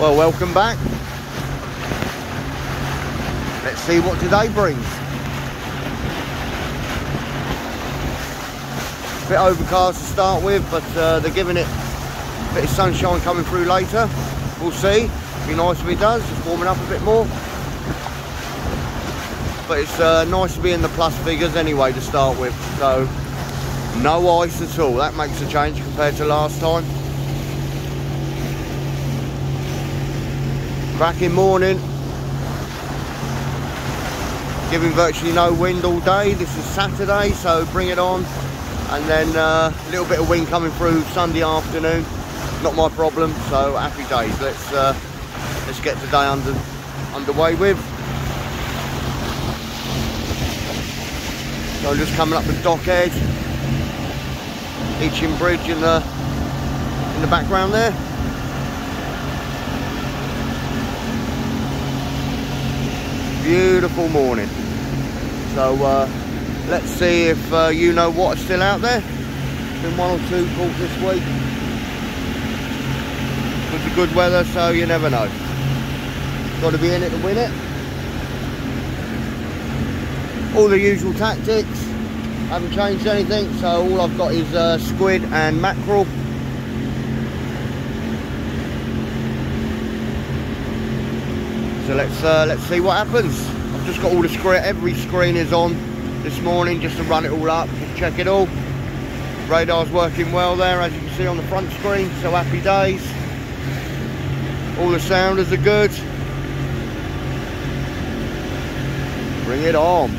Well, welcome back. Let's see what today brings. Bit overcast to start with, but they're giving it a bit of sunshine coming through later. We'll see. Be nice if it does. It's warming up a bit more. But it's nice to be in the plus figures anyway to start with. So no ice at all. That makes a change compared to last time. Cracking morning. Giving virtually no wind all day. This is Saturday, so bring it on. And then a little bit of wind coming through Sunday afternoon. Not my problem, so happy days. Let's get today underway with. So just coming up the dock edge. Itchen Bridge in the background there. Beautiful morning. So let's see if you know what is still out there. Been one or two calls this week with the good weather, so you never know. Got to be in it to win it. All the usual tactics. Haven't changed anything, so all I've got is squid and mackerel. So let's see what happens. I've just got all the screen, every screen is on this morning just to run it all up, just check it all. Radar's working well there, as you can see on the front screen, so happy days. All the sounders are good. Bring it on.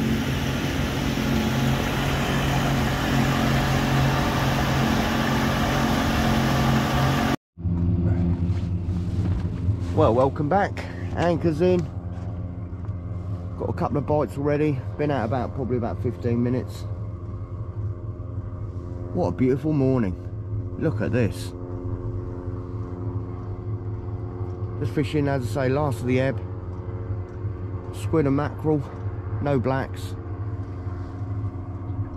Well, welcome back. Anchors in, got a couple of bites already, been out about probably about 15 minutes. What a beautiful morning, look at this. Just fishing, as I say, last of the ebb, squid and mackerel, no blacks.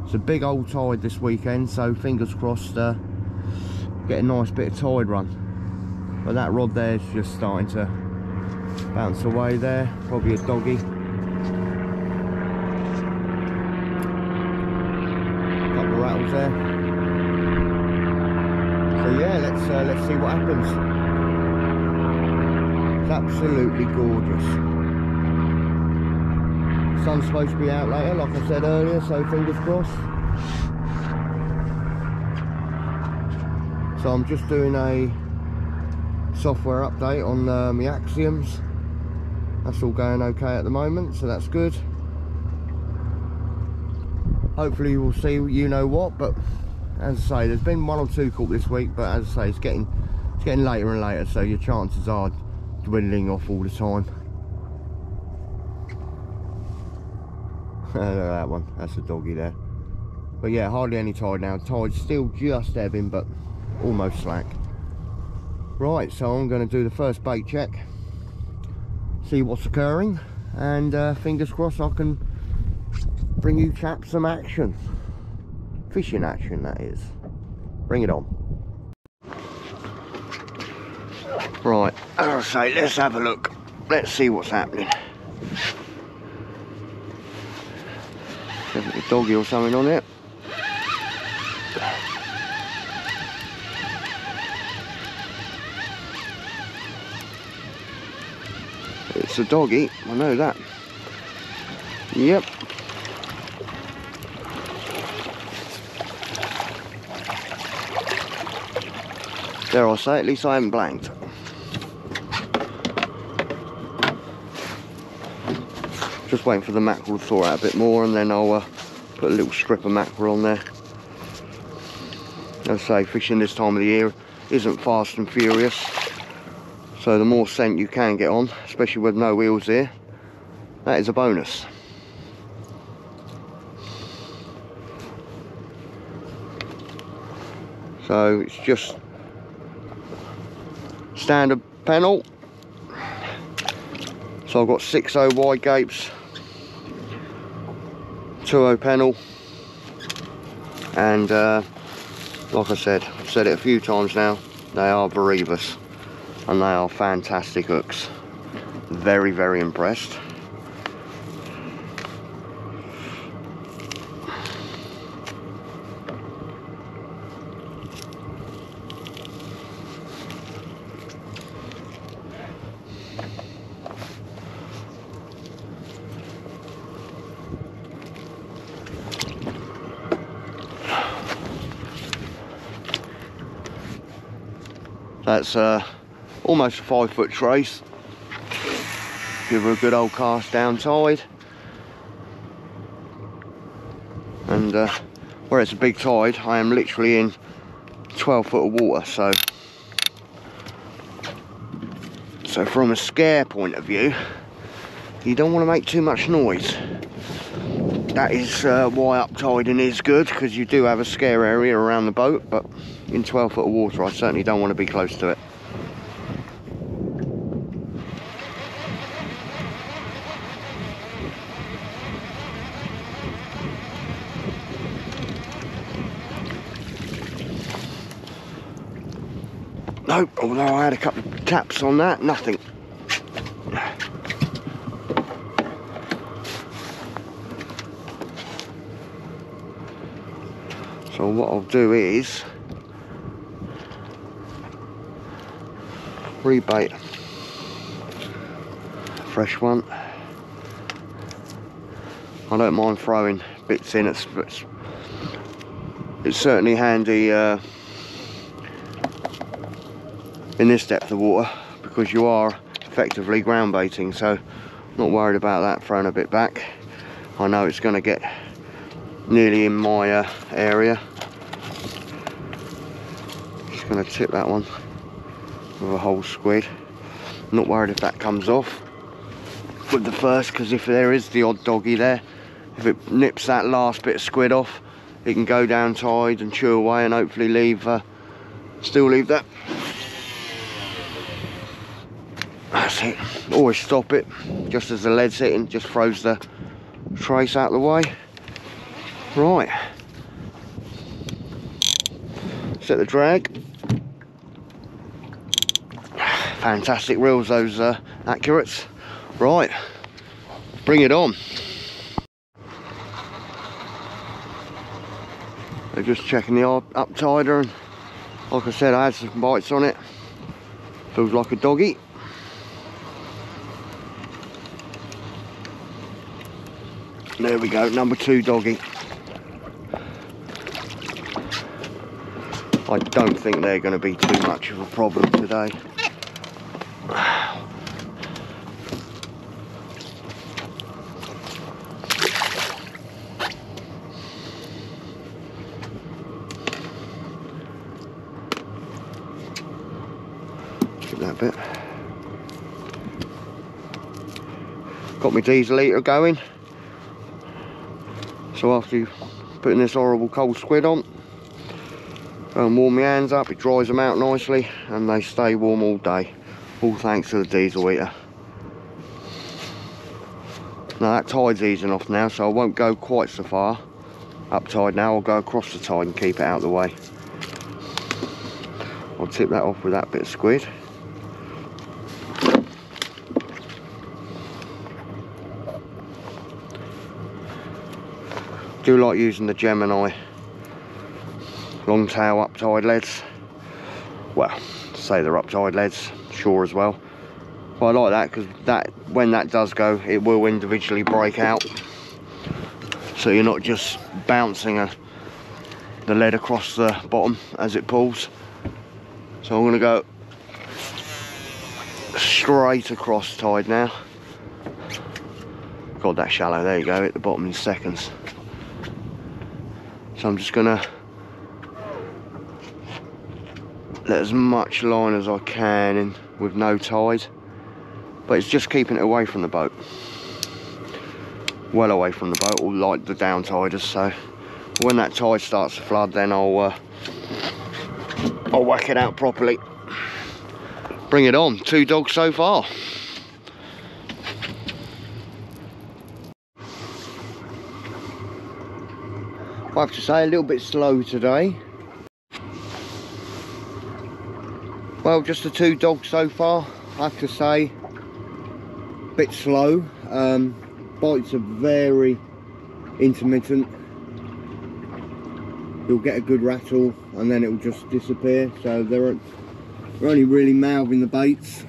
It's a big old tide this weekend, so fingers crossed get a nice bit of tide run. But that rod there is just starting to bounce away there, probably a doggy. Couple of rattles there. So yeah, let's see what happens. It's absolutely gorgeous. Sun's supposed to be out later, like I said earlier, so fingers crossed. So I'm just doing a software update on my Axioms. That's all going okay at the moment, so that's good. Hopefully you will see you know what, but as I say, there's been one or two caught this week, but as I say, it's getting later and later, so your chances are dwindling off all the time. That one, that's a doggy there. But yeah, hardly any tide now. Tide's still just ebbing, but almost slack. Right, so I'm going to do the first bait check, see what's occurring, and fingers crossed I can bring you chaps some action. Fishing action, that is. Bring it on. Right, as I say, let's have a look. Let's see what's happening. Definitely doggy or something on it. It's a doggy, I know that. Yep. Dare I say, at least I haven't blanked. Just waiting for the mackerel to thaw out a bit more, and then I'll put a little strip of mackerel on there. As I say, fishing this time of the year isn't fast and furious. So the more scent you can get on, especially with no wheels here, that is a bonus. So it's just standard panel. So I've got 6.0 wide gapes, 2.0 panel, and like I said, I've said it a few times now, they are bereavers. and they are fantastic hooks. Very, very impressed. That's almost a 5 foot trace. Give her a good old cast down tide. And where it's a big tide, I am literally in 12 foot of water. So from a scare point of view, you don't want to make too much noise. That is why uptiding is good, because you do have a scare area around the boat, but in 12 foot of water I certainly don't want to be close to it. Nope, although I had a couple of taps on that, nothing. So what I'll do is rebait a fresh one. I don't mind throwing bits in. It's certainly handy in this depth of water, because you are effectively ground baiting, so I'm not worried about that throwing a bit back. I know it's going to get nearly in my area. Just going to tip that one with a whole squid. Not worried if that comes off with the first, because if there is the odd doggy there, if it nips that last bit of squid off, it can go down tide and chew away and hopefully leave, still leave that. That's it. Always stop it just as the lead's hitting, just throws the trace out of the way. Right, set the drag. Fantastic reels, those Accurates. Right, bring it on. They're just checking the uptider, and like I said, I had some bites on it. Feels like a doggy. There we go, number two doggy. I don't think they're going to be too much of a problem today. Get that bit. Got my diesel eater going. So after putting this horrible cold squid on, and warm my hands up, it dries them out nicely, and they stay warm all day, all thanks to the diesel eater. Now that tide's easing off now, so I won't go quite so far up tide now. I'll go across the tide and keep it out of the way. I'll tip that off with that bit of squid. I do like using the Gemini long tail uptide leads. Well, say they're uptide leads, sure as well. But I like that, because that, when that does go, it will individually break out. So you're not just bouncing the lead across the bottom as it pulls. So I'm going to go straight across tide now. God, that's shallow. There you go, at the bottom in seconds. So I'm just going to let as much line as I can in with no tide, but it's just keeping it away from the boat, well away from the boat, or like the down tiders. So when that tide starts to flood, then I'll whack it out properly. Bring it on. Two dogs so far. I have to say, a little bit slow today. Well, just the two dogs so far, I have to say, a bit slow. Bites are very intermittent. You'll get a good rattle and then it'll just disappear, so they're only really mouthing the baits.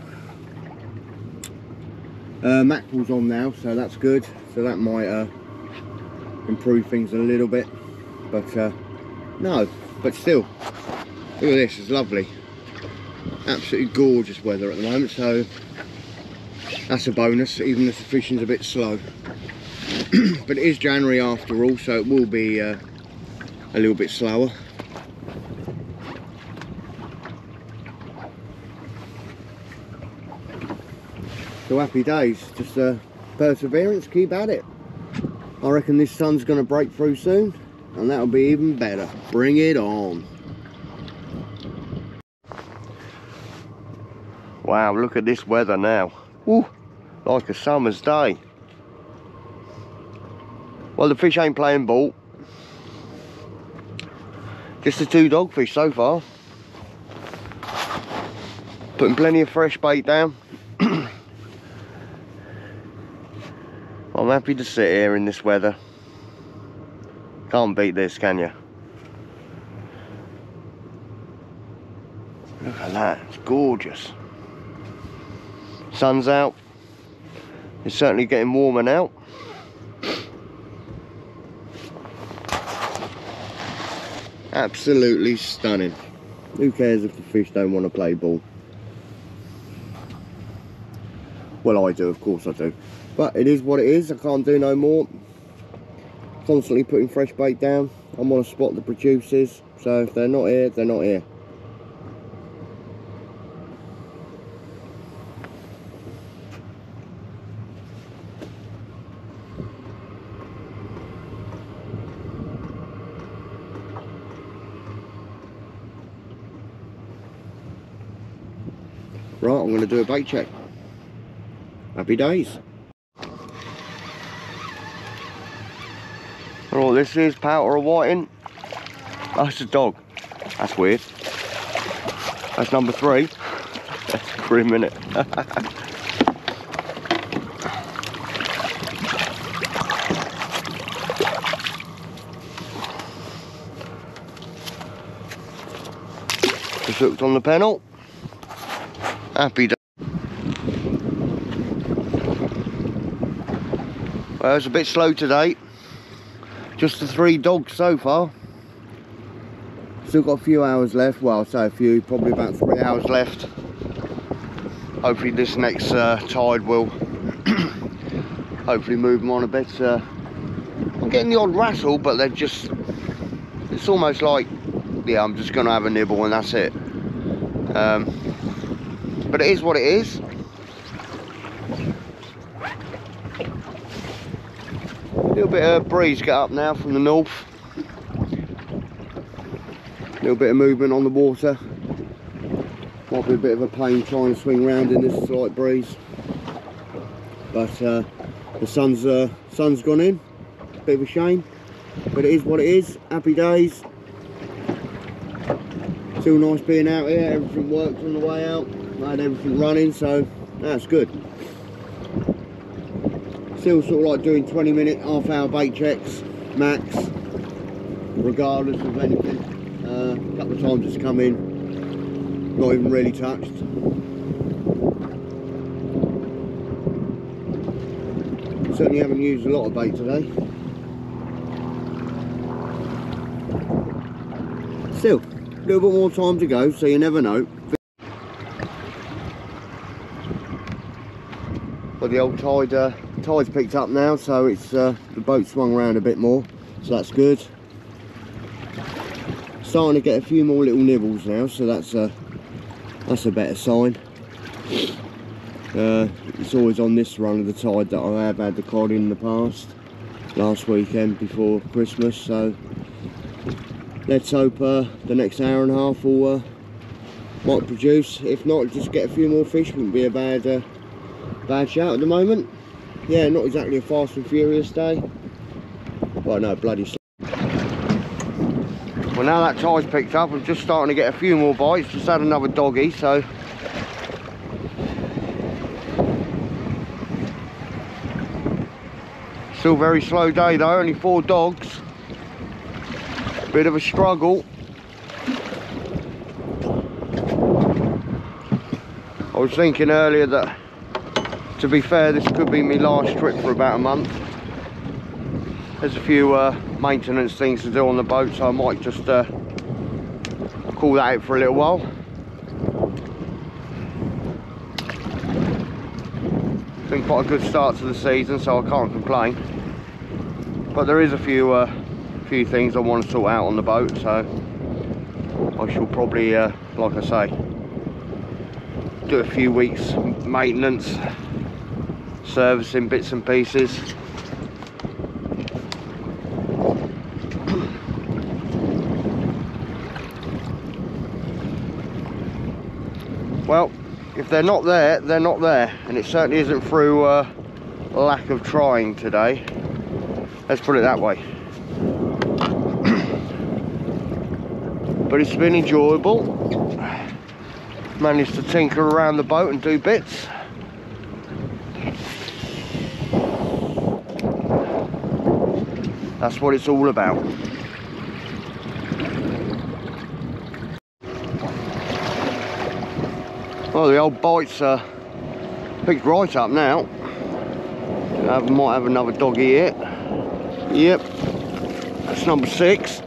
Mackerel's on now, so that's good, so that might improve things a little bit, but no, but still, look at this, it's lovely. Absolutely gorgeous weather at the moment, so that's a bonus, even if the fishing's a bit slow. But it is January after all, so it will be a little bit slower. So happy days, just perseverance, keep at it. I reckon this sun's going to break through soon, and that'll be even better. Bring it on. Wow, look at this weather now. Ooh, like a summer's day. Well, the fish ain't playing ball. Just the two dogfish so far. Putting plenty of fresh bait down. I'm happy to sit here in this weather. Can't beat this, can you? Look at that, it's gorgeous. Sun's out, it's certainly getting warmer now. Absolutely stunning. Who cares if the fish don't want to play ball? Well, I do, of course I do, but it is what it is. I can't do no more. Constantly putting fresh bait down. I'm on a spot that produces, so if they're not here, they're not here. Right, I'm going to do a bait check. Happy days. Oh, this is powder whiting. That's a dog. That's weird. That's number 3. That's grim, isn't it? Just hooked on the pennant. Happy day. Well, it's a bit slow today. Just the 3 dogs so far. Still got a few hours left. Well, I'll say a few, probably about 3 hours left. Hopefully this next tide will hopefully move them on a bit. I'm getting the odd rattle, but they're just, it's almost like, yeah, I'm just gonna have a nibble and that's it. But it is what it is. A little bit of breeze get up now from the north. A little bit of movement on the water. Might be a bit of a pain trying to swing round in this slight breeze. But the sun's gone in. Bit of a shame. But it is what it is. Happy days. Still nice being out here. Everything worked on the way out. I had everything running, so that's good. Still sort of like doing 20-minute, half-hour bait checks, max, regardless of anything. A couple of times it's come in, not even really touched. Certainly haven't used a lot of bait today. Still, a little bit more time to go, so you never know. The old tide's picked up now, so it's the boat swung around a bit more, so that's good. Starting to get a few more little nibbles now, so that's a better sign. It's always on this run of the tide that I have had the cod in the past, last weekend before Christmas, so let's hope the next hour and a half will might produce. If not, just get a few more fish. Wouldn't be a bad shout at the moment. Yeah, not exactly a fast and furious day. Well, no, bloody slow. Well, now that tide's picked up, I'm just starting to get a few more bites. Just had another doggy, so still very slow day though, only 4 dogs. Bit of a struggle. I was thinking earlier that, to be fair, this could be my last trip for about a month. There's a few maintenance things to do on the boat, so I might just call that out for a little while. It's been quite a good start to the season, so I can't complain. But there is a few things I want to sort out on the boat, so I shall probably, like I say, do a few weeks maintenance, servicing bits and pieces. Well, if they're not there, they're not there, and it certainly isn't through lack of trying today. Let's put it that way. But it's been enjoyable. Managed to tinker around the boat and do bits. That's what it's all about. Well, the old bites are picked right up now. I might have another doggy here. Yep, that's number 6.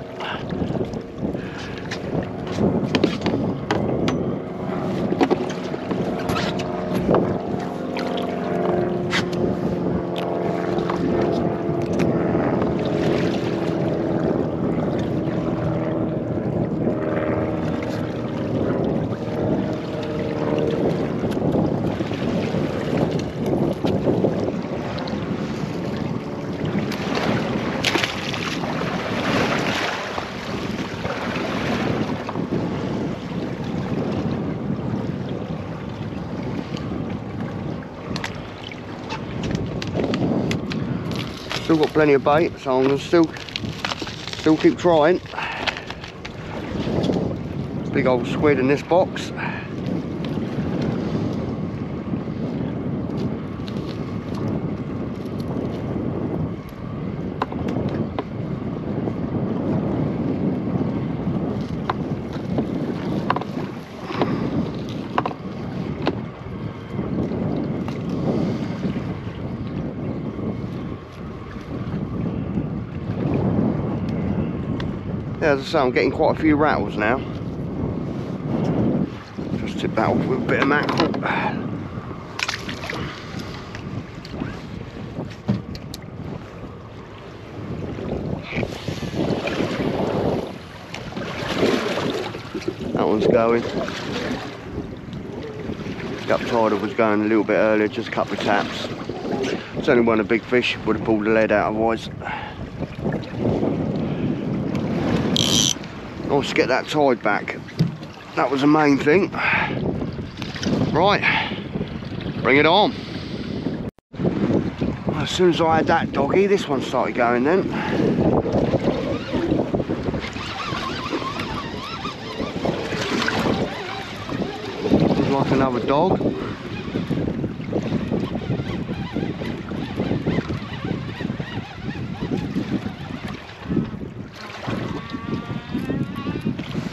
Still got plenty of bait, so I'm gonna still keep trying. Big old squid in this box. As I say, I'm getting quite a few rattles now. Just tip that off with a bit of mackerel. That one's going. Up tider was going a little bit earlier, just a couple of taps. It's only one of big fish, would have pulled the lead out otherwise. Nice to get that tide back. That was the main thing. Right, bring it on. As soon as I had that doggy, this one started going then. Looks like another dog.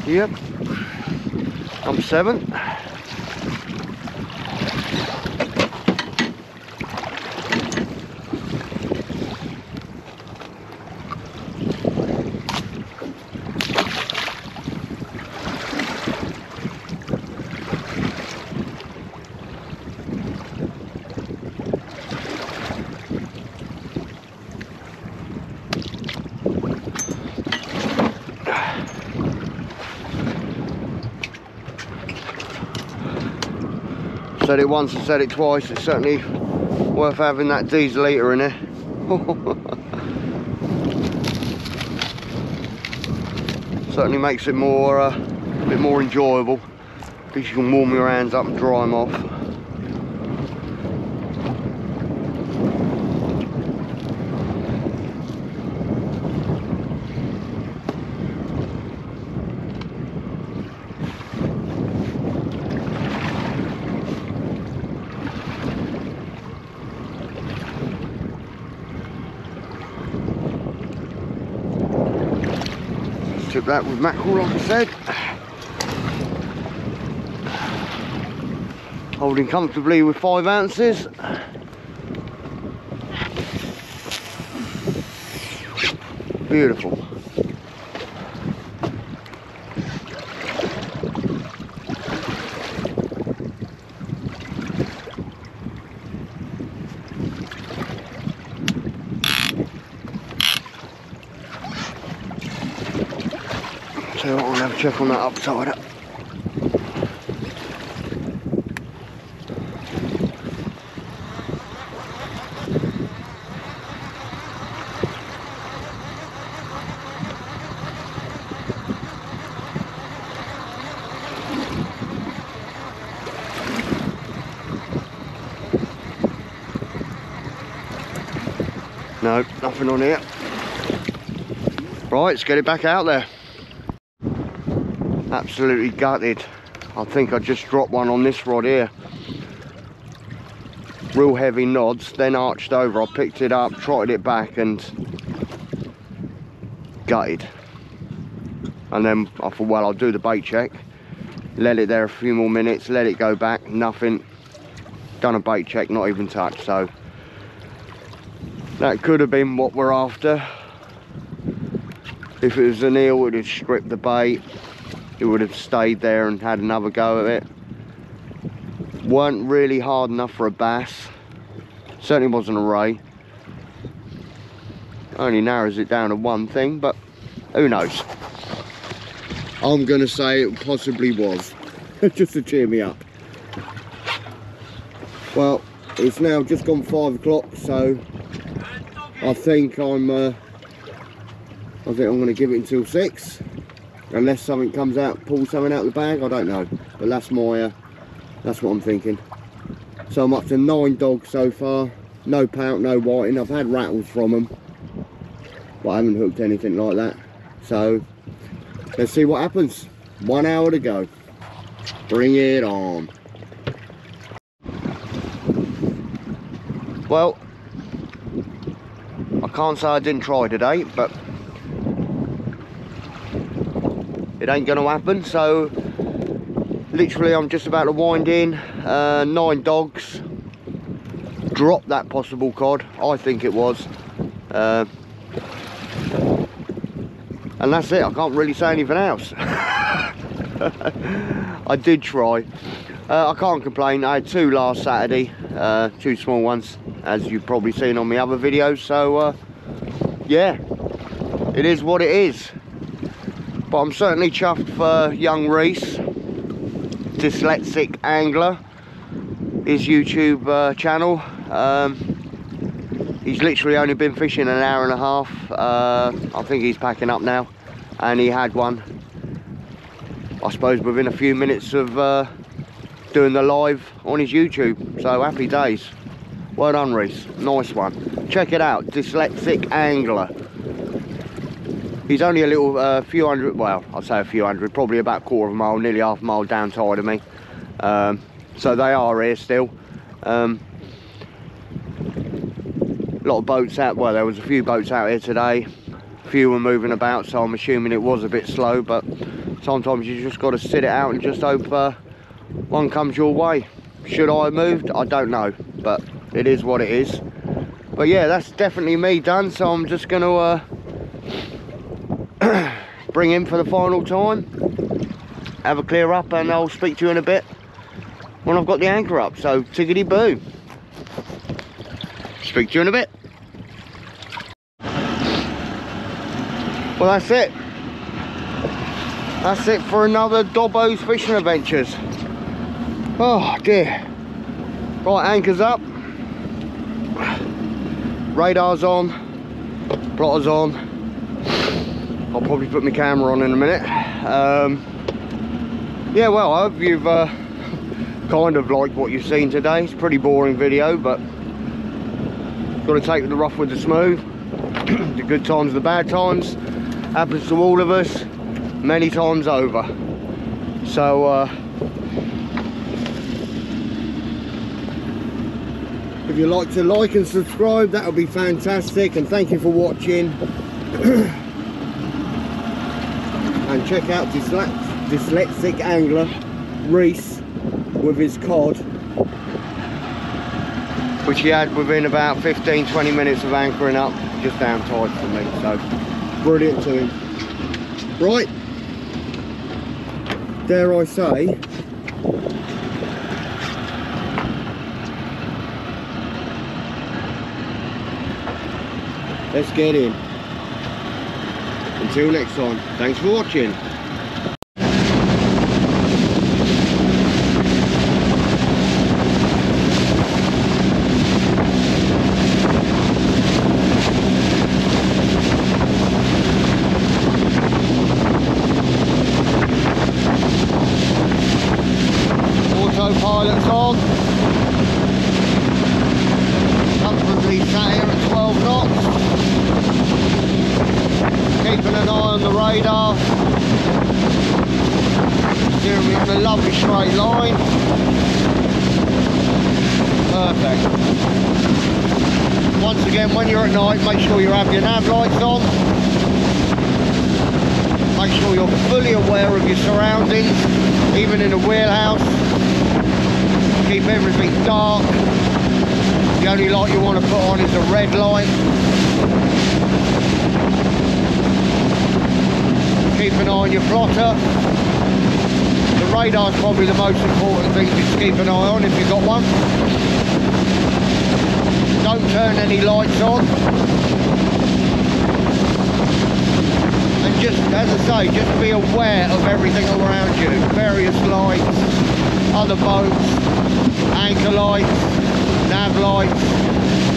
Yep, I'm 7. Said it once and said it twice, it's certainly worth having that diesel eater in there. Certainly makes it more a bit more enjoyable, because you can warm your hands up and dry them off. hook that with mackerel, like I said. Holding comfortably with 5 ounces. Beautiful. So I'll have a check on that upside up. No, nothing on here. Right, let's get it back out there. Absolutely gutted. I think I just dropped one on this rod here. Real heavy nods, then arched over. I picked it up, trotted it back and gutted. And then I thought, well, I'll do the bait check. Let it there a few more minutes, let it go back, nothing. Done a bait check, not even touched, so. That could have been what we're after. If it was an eel, it would have stripped the bait. It would have stayed there and had another go at it. Weren't really hard enough for a bass. Certainly wasn't a ray. Only narrows it down to one thing, but who knows? I'm gonna say it possibly was. Just to cheer me up. Well, it's now just gone 5 o'clock, so I think I'm going to give it until 6, unless something comes out, pulls something out of the bag, I don't know, but that's my, that's what I'm thinking. So I'm up to 9 dogs so far, no pout, no whiting. I've had rattles from them, but I haven't hooked anything like that, so let's see what happens. 1 hour to go, bring it on. Well, I can't say I didn't try today, but it ain't gonna happen. So literally I'm just about to wind in. 9 dogs, dropped that possible cod, I think it was, and that's it. I can't really say anything else. I did try. I can't complain. I had 2 last Saturday, 2 small ones, as you've probably seen on my other videos, so yeah, it is what it is. But I'm certainly chuffed for young Reese, Dyslexic Angler, his YouTube channel. He's literally only been fishing an hour and a half. I think he's packing up now, and he had one, I suppose, within a few minutes of doing the live on his YouTube, so happy days. Well done, Reese. Nice one. Check it out, Dyslexic Angler. He's only a little few hundred, well, I'd say a few hundred, probably about a quarter of a mile, nearly half a mile down tide of me. So they are here still. A lot of boats out, well, there was a few boats out here today. A few were moving about, so I'm assuming it was a bit slow, but sometimes you just got to sit it out and just hope one comes your way. Should I have moved? I don't know, but it is what it is. But yeah, that's definitely me done, so I'm just going to bring in for the final time, have a clear up, and I'll speak to you in a bit when I've got the anchor up. So tickety boo, speak to you in a bit. Well, that's it. That's it for another Dobbo's Fishing Adventures. Oh dear. Right, anchor's up, radar's on, plotter's on. I'll probably put my camera on in a minute. Yeah, well, I hope you've kind of liked what you've seen today. It's a pretty boring video, but got to take the rough with the smooth. The good times, the bad times, happens to all of us many times over. So if you like to like and subscribe, that would be fantastic, and thank you for watching. and check out Dyslexic Angler Reese with his cod, which he had within about 15-20 minutes of anchoring up, just down tide for me, so brilliant to him. Right, dare I say, let's get in. Until next time, thanks for watching. Autopilot's on. Comfortably sat here at 12 knots. Keeping an eye on the radar, steering me on a lovely straight line. Perfect. Once again, when you're at night, make sure you have your nav lights on. Make sure you're fully aware of your surroundings, even in a wheelhouse. Keep everything dark. The only light you want to put on is a red light. Keep an eye on your plotter. The radar is probably the most important thing to keep an eye on if you've got one. Don't turn any lights on. And just, as I say, just be aware of everything around you. Various lights, other boats, anchor lights, nav lights.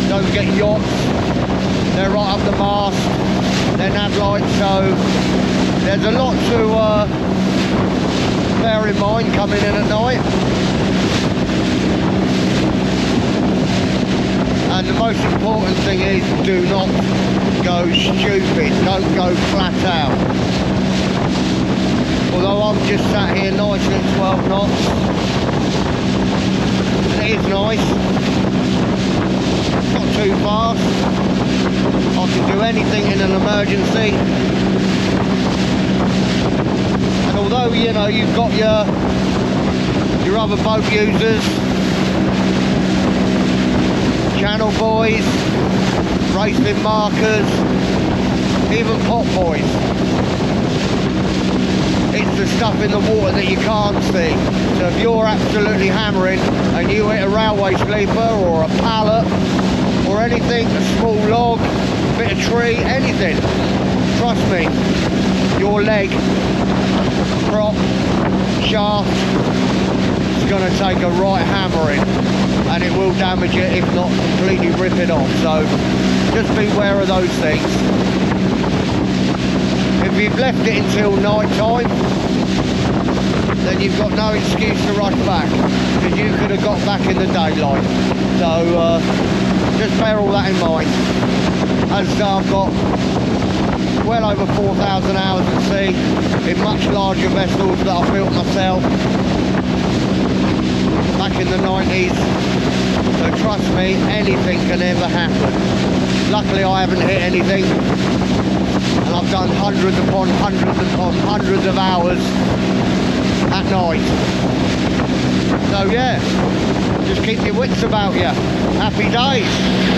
Don't forget yachts. They're right up the mast. They're nav lights, so there's a lot to bear in mind coming in at night. And the most important thing is, do not go stupid, don't go flat out. Although I'm just sat here nice at 12 knots, and it is nice, it's not too fast, I can do anything in an emergency. Although, you know, you've got your other boat users, channel boys, racing markers, even pot boys. It's the stuff in the water that you can't see. So if you're absolutely hammering and you hit a railway sleeper or a pallet or anything, a small log, a bit of tree, anything, trust me, your leg, prop, shaft, it's going to take a right hammering and it will damage it, if not completely rip it off. So just beware of those things. If you've left it until night time, then you've got no excuse to rush back, because you could have got back in the daylight. So just bear all that in mind. As I've got well over 4,000 hours at sea in much larger vessels that I built myself back in the 90s, so trust me, anything can ever happen. Luckily I haven't hit anything, and I've done hundreds upon hundreds upon hundreds of hours at night. So yeah, just keep your wits about you. Happy days.